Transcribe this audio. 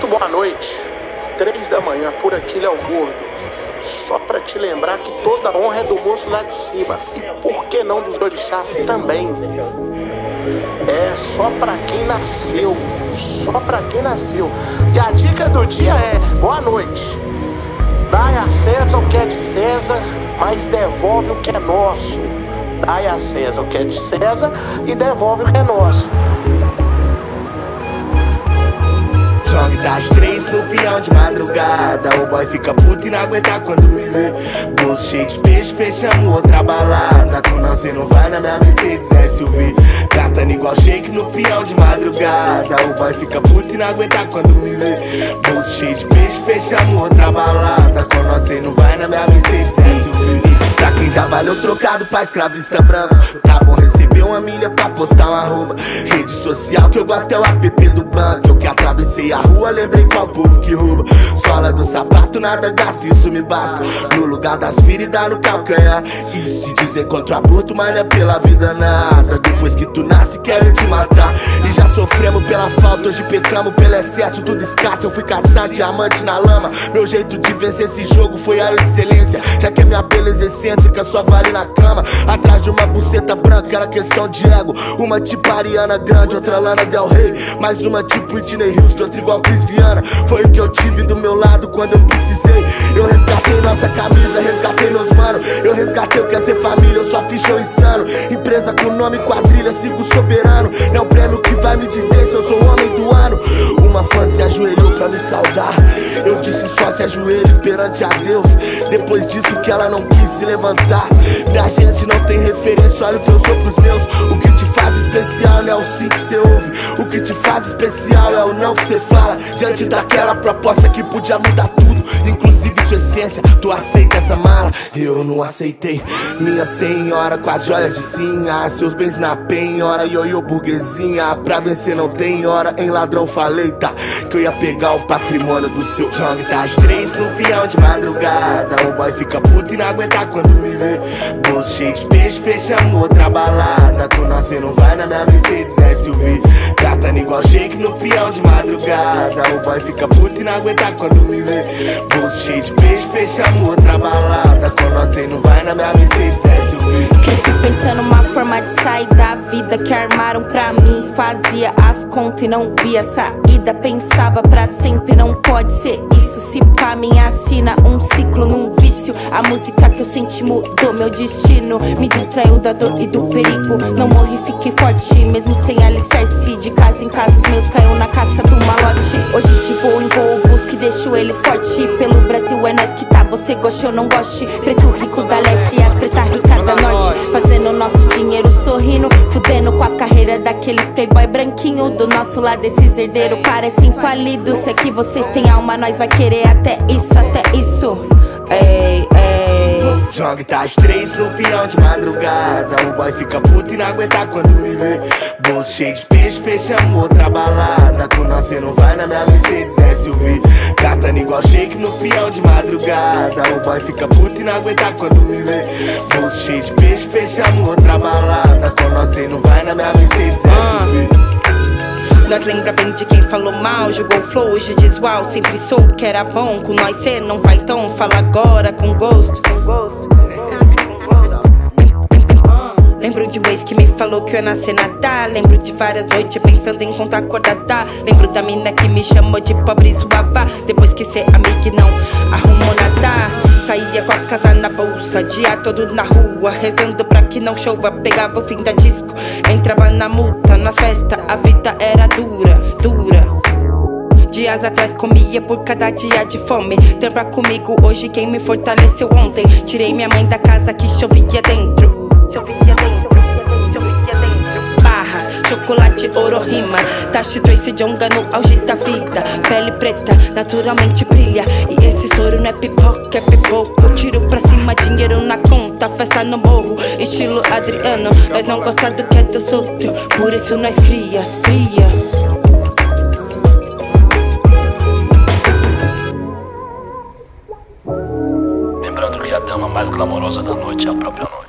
Muito boa noite, 3 da manhã, por aqui Léo Gordo. Só para te lembrar que toda honra é do moço lá de cima, e por que não dos orixás também? É só para quem nasceu, só para quem nasceu. E a dica do dia é, boa noite, dai a César o que é de César, mas devolve o que é nosso. Dai a César o que é de César e devolve o que é nosso. Jogue das 3 no peão de madrugada. O boy fica puto e não aguenta quando me vê. Bolso cheio de peixe, fechamos outra balada. Com nós cê não vai na minha Mercedes SUV. Gastando igual shake no peão de madrugada. O boy fica puto e não aguenta quando me vê. Bolso cheio de peixe, fechamos outra balada. Com nós cê não vai na minha Mercedes SUV. E pra quem já valeu trocado pra escravista branco, tá bom receber uma milha pra postar uma arroba. Rede social que eu gosto é o app do banco. Eu que atravessei a rua, lembrei qual povo que rouba. Sola do sapato, nada gasto, isso me basta. No lugar das feridas, no calcanhar. E se dizer contra o aborto, mas não é pela vida nada. Depois que tu nasce, querem te matar. E já sofremos pela falta, hoje pecamos pelo excesso. Tudo escasso, eu fui caçar diamante na lama. Meu jeito de vencer esse jogo foi a excelência. Já que a minha beleza excêntrica só vale na cama. Atrás de uma buceta branca era questão de ego. Uma tipo Ariana Grande, outra Lana Del Rey. Mais uma tipo Whitney Houston, outra igual Chris Viana. Foi o que eu tive do meu lado quando eu precisei. Eu resgatei nossa camisa, resgatei meus mano. Eu resgatei o que é ser família, eu só fiz show insano. Empresa com nome, quadrilha, sigo soberano. Não é o prêmio que vai me dizer se eu sou o homem do ano. Uma fã se ajoelhou pra me saudar. Eu disse só se ajoelhe perante a Deus. Depois disso que ela não quis se levantar. Minha gente não tem referência, olha o que eu sou pros meus. O que te faz especial não é o sim que cê ouve. O que te faz especial é o não que cê fala. Diante daquela proposta que podia mudar tudo, inclusive sua essência, tu aceita essa mala? Eu não aceitei. Minha senhora com as joias de cinha, seus bens na penhora, ioiô burguesinha. Pra vencer não tem hora, em ladrão falei, tá? Que eu ia pegar o patrimônio do seu. Djonga das 3 no peão de madrugada. O boy fica puto e não aguenta quando me vê. Bolso cheio de peixe, fechamos outra balada. Com nós cê não vai na minha Mercedes SUV. Gastando igual shake no peão de madrugada. O boy fica puto e não aguenta quando me vê. Bolso cheio de peixe, fechamos outra balada. Com nós cê não vai na minha Mercedes SUV. Cresci pensando uma forma de sair da vida que armaram pra mim. Fazia as contas e não via saída. Pensava pra sempre, não pode ser isso. Se pá, me assina um ciclo num vício. A música que eu senti mudou meu destino. Me distraiu da dor e do perigo. Não morri, fiquei forte, mesmo sem alicerce. De casa em casa, os meus caiu na caça do malote. Hoje te vou em voo, busco e deixo eles forte. Pelo Brasil é nós que tá, você goste ou não goste. Preto rico da leste e as preta rica da norte. Fazendo nosso dinheiro sorrindo, fudendo com a carreira daqueles playboy branquinho. Do nosso lado esses herdeiros parecem falidos. Se é que vocês têm alma, nós vai querer até isso, até isso. Ei, ei. Djonga das 3 no peão de madrugada. O boy fica puto e não aguenta quando me vê. Bolso cheio de peixe, fechamos outra balada. Com nós cê não vai na minha Mercedes SUV. Gastando igual shake no peão de madrugada. O boy fica puto e não aguenta quando me vê. Bolso cheio de peixe, fechamos outra balada. Com nós cê não vai na minha Mercedes SUV. Nós lembra bem de quem falou mal, jogou flow, hoje diz uau. Sempre soube que era bom, com nós cê não vai tão. Fala agora com gosto. Lembro de um ex que me falou que eu ia nascer nadar. Lembro de várias noites pensando em contar acordada. Lembro da mina que me chamou de pobre zoava. Depois que cê amiga não arrumou nada. Saía com a casa na bolsa, dia todo na rua, rezando pra que não chova. Pegava o fim da disco, entrava na multa, nas festas, a vida era dura, dura. Dias atrás comia por cada dia de fome. Trampa comigo hoje quem me fortaleceu ontem. Tirei minha mãe da casa que chovia dentro. Chocolate, ouro, rima. Tasha, Tracie, Djonga no auge da vida. Pele preta, naturalmente brilha. E esse estouro não é pipoca, é pipoco. Tiro pra cima, dinheiro na conta. Festa no morro, estilo Adriano. Nós não gostamos do que é dos outros. Por isso nós cria, cria. Lembrando que a dama mais glamourosa da noite é a própria noite.